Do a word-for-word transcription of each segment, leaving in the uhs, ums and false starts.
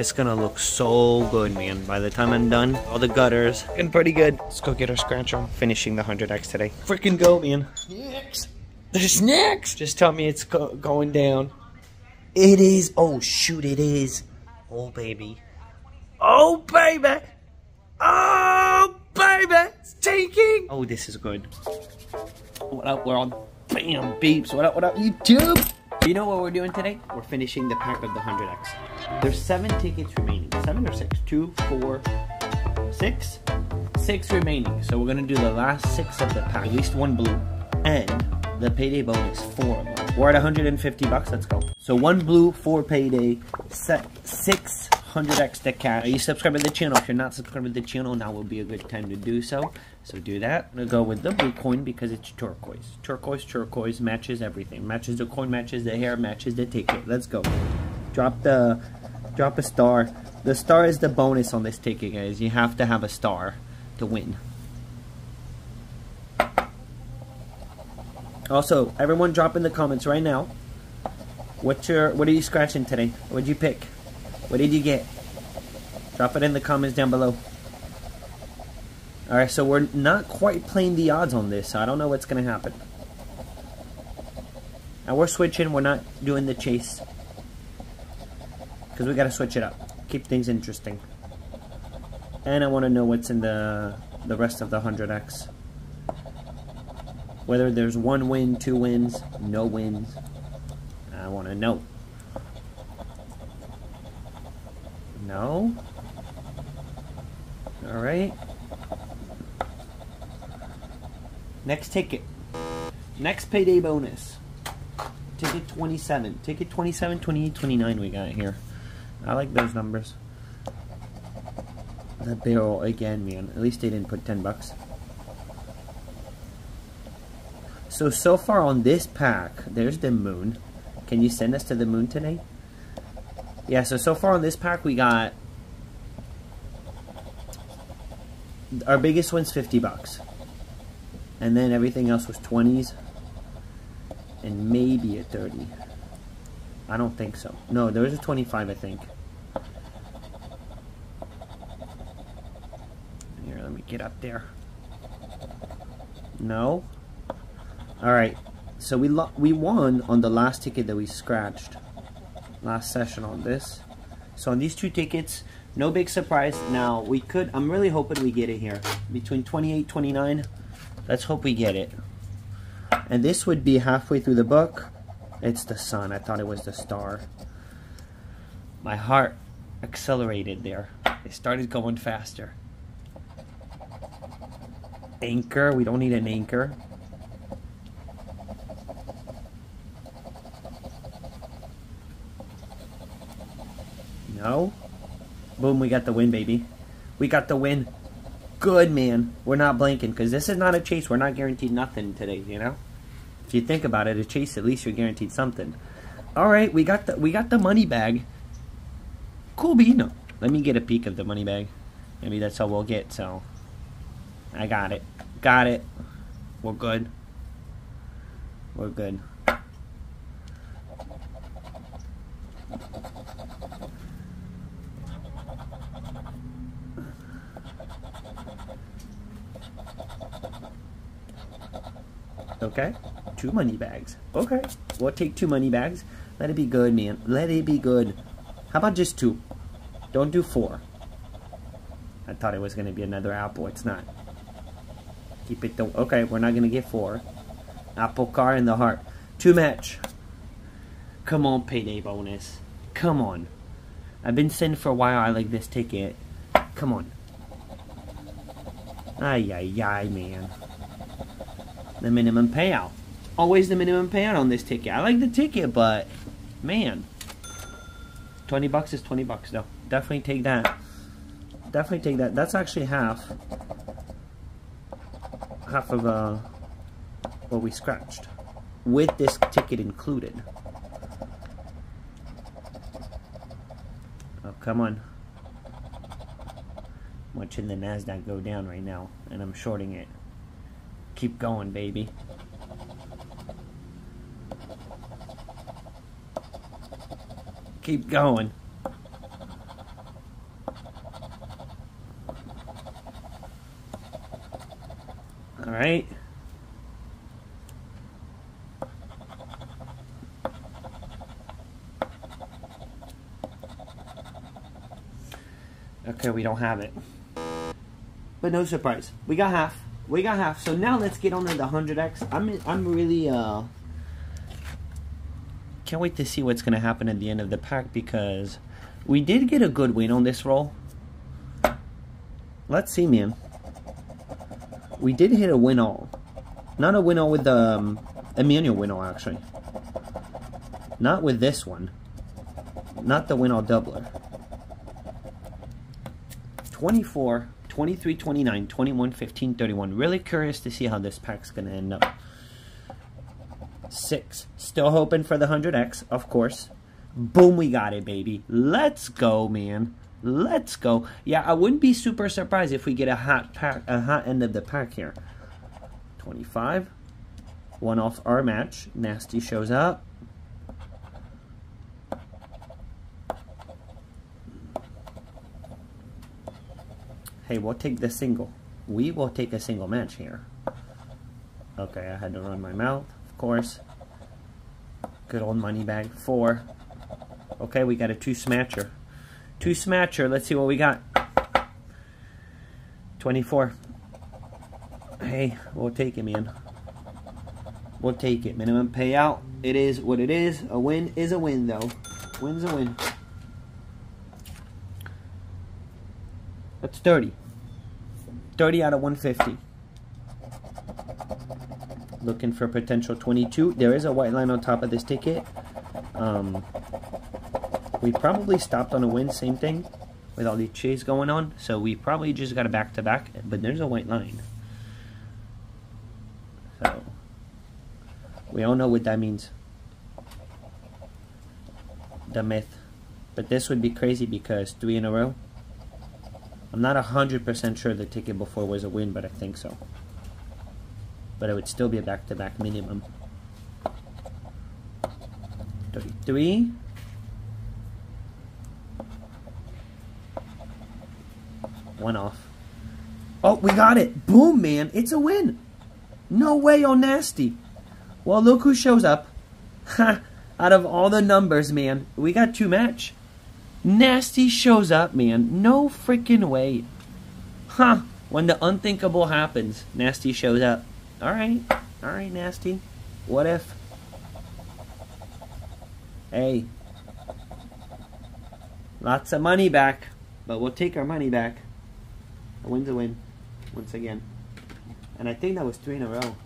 It's gonna look so good, man. By the time I'm done, all the gutters looking pretty good. Let's go get our scratch on. Finishing the one hundred X today. Freaking go, man. Next. There's next. Just tell me it's go going down. It is. Oh, shoot, it is. Oh, baby. Oh, baby. Oh, baby. It's taking. Oh, this is good. What up, world? Bam, beeps. What up, what up, YouTube? You know what we're doing today? We're finishing the pack of the one hundred X. There's seven tickets remaining. Seven or six? Two, four, six? Six remaining. So we're going to do the last six of the pack. At least one blue. And the payday bonus, four of them. We're at one hundred fifty bucks. Let's go. So one blue, four payday, set six. one hundred X the cash. Are you subscribed to the channel? If you're not subscribed to the channel, now would be a good time to do so. So do that. I'm going to go with the blue coin because it's turquoise. Turquoise, turquoise matches everything. Matches the coin, matches the hair, matches the ticket. Let's go. Drop the, drop a star. The star is the bonus on this ticket, guys. You have to have a star to win. Also, everyone drop in the comments right now. What's your, what are you scratching today? What'd you pick? What did you get? Drop it in the comments down below. Alright, so we're not quite playing the odds on this, so I don't know what's going to happen. Now we're switching, we're not doing the chase. Because we got to switch it up. Keep things interesting. And I want to know what's in the, the rest of the one hundred X. Whether there's one win, two wins, no wins. I want to know. No. All right. Next ticket. Next payday bonus. Ticket twenty-seven. Ticket twenty-seven, twenty-eight, twenty-nine we got here. I like those numbers. The barrel again, man. At least they didn't put ten bucks. So, so far on this pack, there's the moon. Can you send us to the moon today? Yeah, so, so far on this pack, we got, our biggest win's fifty bucks. And then everything else was twenties. And maybe a thirty. I don't think so. No, there was a twenty-five, I think. Here, let me get up there. No? Alright, so we, lo we won on the last ticket that we scratched. Last session on this. So on these two tickets, no big surprise. Now we could, I'm really hoping we get it here. Between twenty-eight, twenty-nine, let's hope we get it. And this would be halfway through the book. It's the sun, I thought it was the star. My heart accelerated there. It started going faster. Anchor, we don't need an anchor. No. Boom, we got the win, baby. We got the win. Good, man. We're not blanking because this is not a chase. We're not guaranteed nothing today, you know? If you think about it, a chase, at least you're guaranteed something. All right, we got the we got the money bag. Cool, but you know. Let me get a peek of the money bag. Maybe that's all we'll get, so. I got it. Got it. We're good. We're good. Okay, two money bags. Okay, we'll take two money bags. Let it be good, man. Let it be good. How about just two? Don't do four. I thought it was going to be another apple. It's not. Keep it though. Okay, we're not going to get four. Apple car in the heart. Two match. Come on, payday bonus. Come on. I've been sitting for a while. I like this ticket. Come on. Ay, ay, ay, man. The minimum payout. Always the minimum payout on this ticket. I like the ticket, but man. twenty bucks is twenty bucks though. Definitely take that. Definitely take that. That's actually half. Half of uh, what we scratched. With this ticket included. Oh, come on. I'm watching the NASDAQ go down right now. And I'm shorting it. Keep going, baby. Keep going. right? Okay, we don't have it. But no surprise. We got half. We got half. So now let's get on to the one hundred X. I'm, I'm really... Uh, can't wait to see what's going to happen at the end of the pack, because we did get a good win on this roll. Let's see, man. We did hit a win-all. Not a win-all with the... Um, a manual win-all, actually. Not with this one. Not the win-all doubler. twenty-four, twenty-three, twenty-nine, twenty-one, fifteen, thirty-one. Really curious to see how this pack's going to end up. six. Still hoping for the one hundred X, of course. Boom, we got it, baby. Let's go, man. Let's go. Yeah, I wouldn't be super surprised if we get a hot pack, a hot end of the pack here. twenty-five. One off our match. Nasty shows up. Hey, we'll take the single. We will take a single match here. Okay, I had to run my mouth, of course. Good old money bag. Four. Okay, we got a two smatcher. Two smatcher. Let's see what we got. twenty-four. Hey, we'll take it, man. We'll take it. Minimum payout. It is what it is. A win is a win, though. Win's a win. That's thirty. thirty out of one fifty. Looking for potential twenty-two. There is a white line on top of this ticket. Um, we probably stopped on a win, same thing, with all the chase going on. So we probably just got a back-to-back, but there's a white line. So we all know what that means. The myth. But this would be crazy because three in a row. I'm not one hundred percent sure the ticket before was a win, but I think so. But it would still be a back-to-back minimum. thirty-three. One off. Oh, we got it. Boom, man. It's a win. No way, oh, nasty. Well, look who shows up. Ha. Out of all the numbers, man, we got two match. Nasty shows up, man. No freaking way. Huh. When the unthinkable happens, Nasty shows up. Alright. Alright, Nasty. What if? Hey. Lots of money back. But we'll take our money back. A win's a win. Once again. And I think that was three in a row.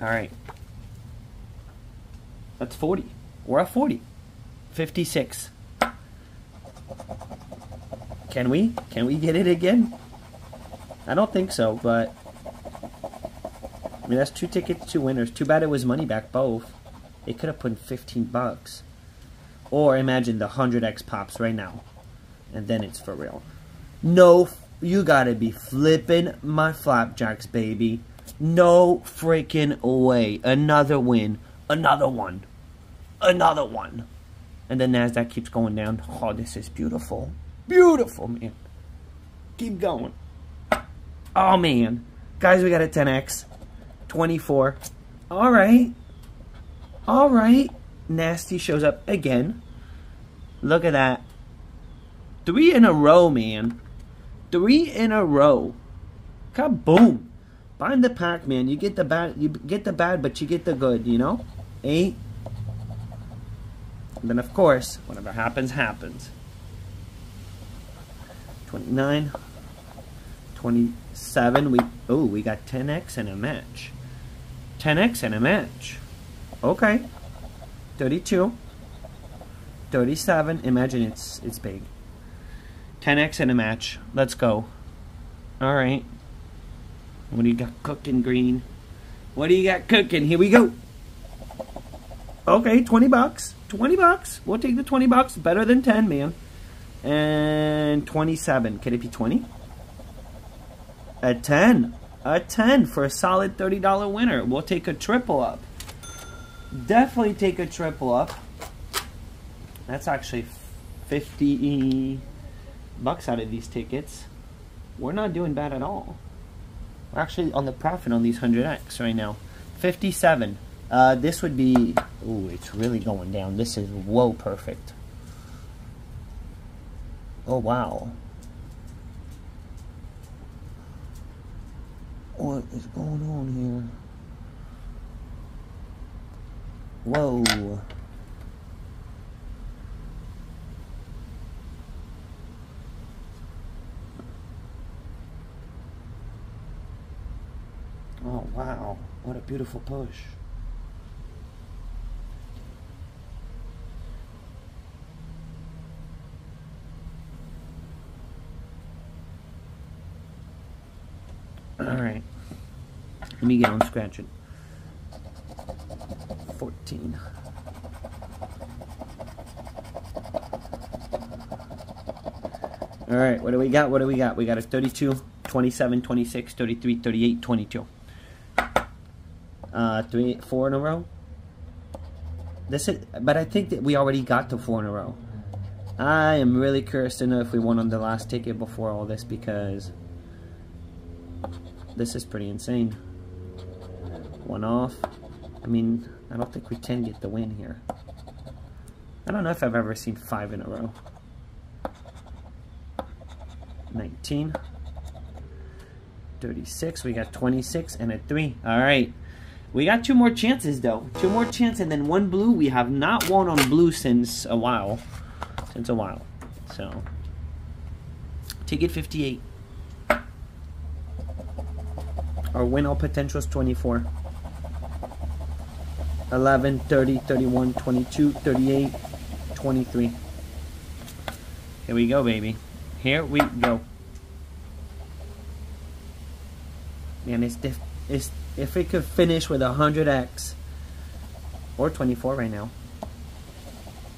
Alright. That's forty. We're at forty. fifty-six. Can we? Can we get it again? I don't think so, but... I mean, that's two tickets, two winners. Too bad it was money back, both. They could have put in fifteen bucks. Or imagine the one hundred X pops right now. And then it's for real. No, you gotta be flipping my flapjacks, baby. No freaking way. Another win. Another one. Another one. And the NASDAQ keeps going down. Oh, this is beautiful. Beautiful, man. Keep going. Oh, man. Guys, we got a ten X. twenty-four. All right. All right. Nasty shows up again. Look at that. Three in a row, man. Three in a row. Kaboom. Find the pack, man. You get the bad, you get the bad, but you get the good, you know? Eight. And then, of course, whatever happens, happens. twenty-nine. twenty-seven. We oh, we got ten X and a match. ten X and a match. Okay. thirty-two. thirty-seven. Imagine it's it's big. ten X and a match. Let's go. All right. What do you got cooking, Green? What do you got cooking? Here we go. Okay, twenty bucks. twenty bucks. We'll take the twenty bucks. Better than ten, man. And twenty-seven. Could it be twenty? A ten. A ten for a solid thirty dollar winner. We'll take a triple up. Definitely take a triple up. That's actually fifty bucks out of these tickets. We're not doing bad at all. We're actually on the profit on these one hundred X right now. fifty-seven. Uh, this would be... Ooh, it's really going down. This is whoa perfect. Oh, wow. What is going on here? Whoa. Oh, wow. What a beautiful push. Alright. Let me get on scratch it. fourteen. Alright, what do we got? What do we got? We got a thirty-two, twenty-seven, twenty-six, thirty-three, thirty-eight, twenty-two. Uh, three, four in a row. This is, but I think that we already got to four in a row. I am really curious to know if we won on the last ticket before all this, because this is pretty insane. One off. I mean, I don't think we can get the win here. I don't know if I've ever seen five in a row. nineteen. thirty-six. We got twenty-six and a three. All right. We got two more chances, though. Two more chances, and then one blue. We have not won on blue since a while. Since a while. So, ticket fifty-eight. Our win all potentials, twenty-four. eleven, thirty, thirty-one, twenty-two, thirty-eight, twenty-three. Here we go, baby. Here we go. Man, it's different. It's, if it could finish with one hundred X or twenty-four right now,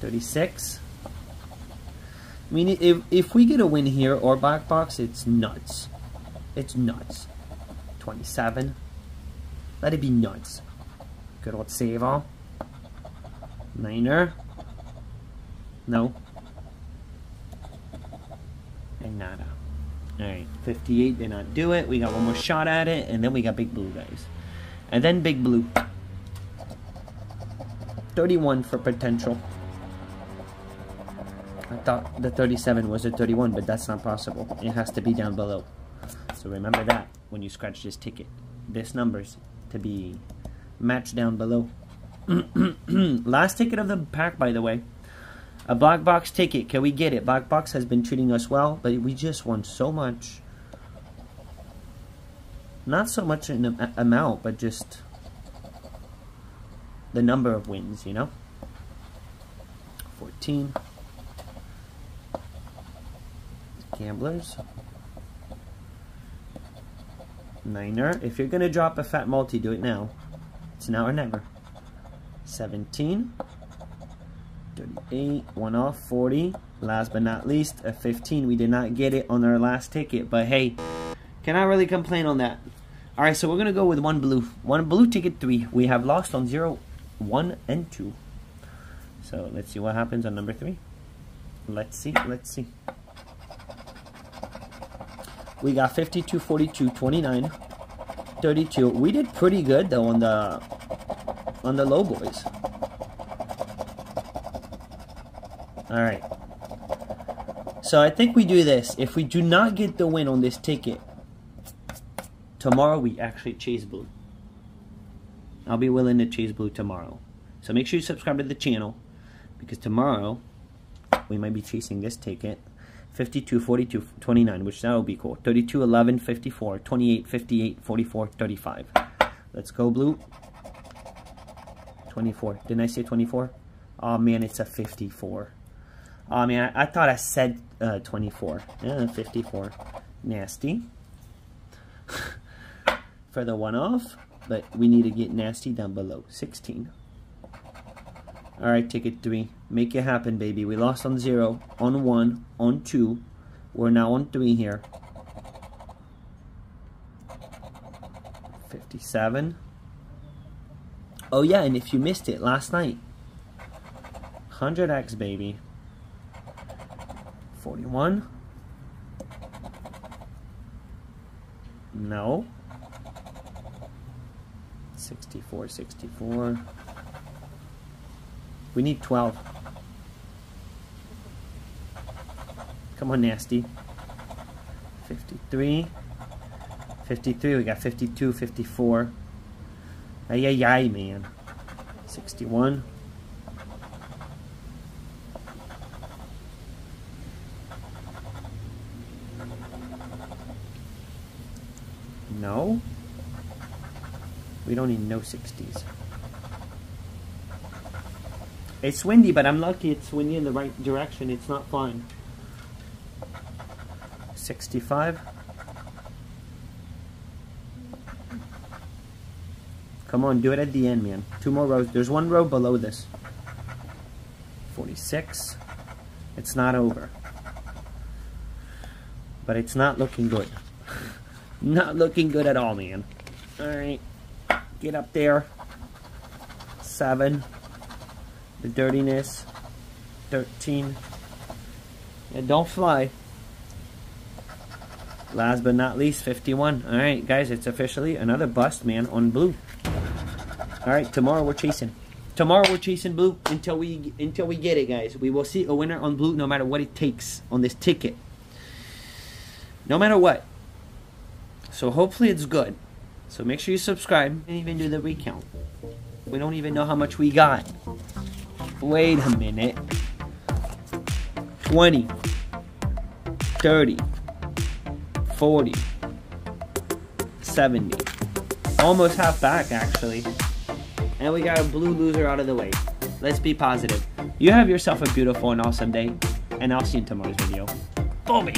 thirty-six. I mean, if, if we get a win here or black box, it's nuts. It's nuts. twenty-seven. Let it be nuts. Good old save all. Niner. No. And nada. Alright, fifty-eight did not do it. We got one more shot at it, and then we got big blue, guys. And then big blue. thirty-one for potential. I thought the thirty-seven was a thirty-one, but that's not possible. It has to be down below. So remember that when you scratch this ticket. This number's to be matched down below. Last ticket of the pack, by the way. A black box ticket. Can we get it? Black box has been treating us well, but we just won so much. Not so much in the amount, but just the number of wins, you know? fourteen. Gamblers. Niner. If you're going to drop a fat multi, do it now. It's now or never. seventeen. thirty-eight, one off, forty. Last but not least, a fifteen. We did not get it on our last ticket, but hey, cannot really complain on that. All right, so we're going to go with one blue. One blue ticket, three. We have lost on zero, one, and two. So let's see what happens on number three. Let's see, let's see. We got fifty-two, forty-two, twenty-nine, thirty-two. We did pretty good, though, on the, on the low boys. Alright, so I think we do this. If we do not get the win on this ticket, tomorrow we actually chase blue. I'll be willing to chase blue tomorrow. So make sure you subscribe to the channel, because tomorrow we might be chasing this ticket. fifty-two, forty-two, twenty-nine, which that would be cool. thirty-two, eleven, fifty-four, twenty-eight, fifty-eight, forty-four, thirty-five. Let's go, blue. twenty-four. Didn't I say twenty-four? Oh man, it's a fifty-four. I mean, I, I thought I said uh, twenty-four. Yeah, fifty-four. Nasty. For the one-off. But we need to get nasty down below. sixteen. Alright, ticket three. Make it happen, baby. We lost on zero, on one, on two. We're now on three here. fifty-seven. Oh, yeah, and if you missed it last night. one hundred X, baby. forty-one. No. sixty-four, sixty-four. We need twelve. Come on, nasty. fifty-three, fifty-three. We got fifty-two, fifty-four. Ay, ay, ay, man. sixty-one. No. We don't need no sixties. It's windy, but I'm lucky it's windy in the right direction. It's not fine. sixty-five. Come on, do it at the end, man. Two more rows. There's one row below this. forty-six. It's not over. But it's not looking good. Not looking good at all, man. Alright. Get up there. seven. The dirtiness. thirteen. Yeah, don't fly. Last but not least, fifty-one. Alright, guys, it's officially another bust, man, on blue. Alright, tomorrow we're chasing. Tomorrow we're chasing blue until we until we get it, guys. We will see a winner on blue no matter what it takes on this ticket. No matter what. So hopefully it's good. So make sure you subscribe. We didn't even do the recount. We don't even know how much we got. Wait a minute. twenty, thirty, forty, seventy. Almost half back, actually. And we got a blue loser out of the way. Let's be positive. You have yourself a beautiful and awesome day. And I'll see you in tomorrow's video. Boom!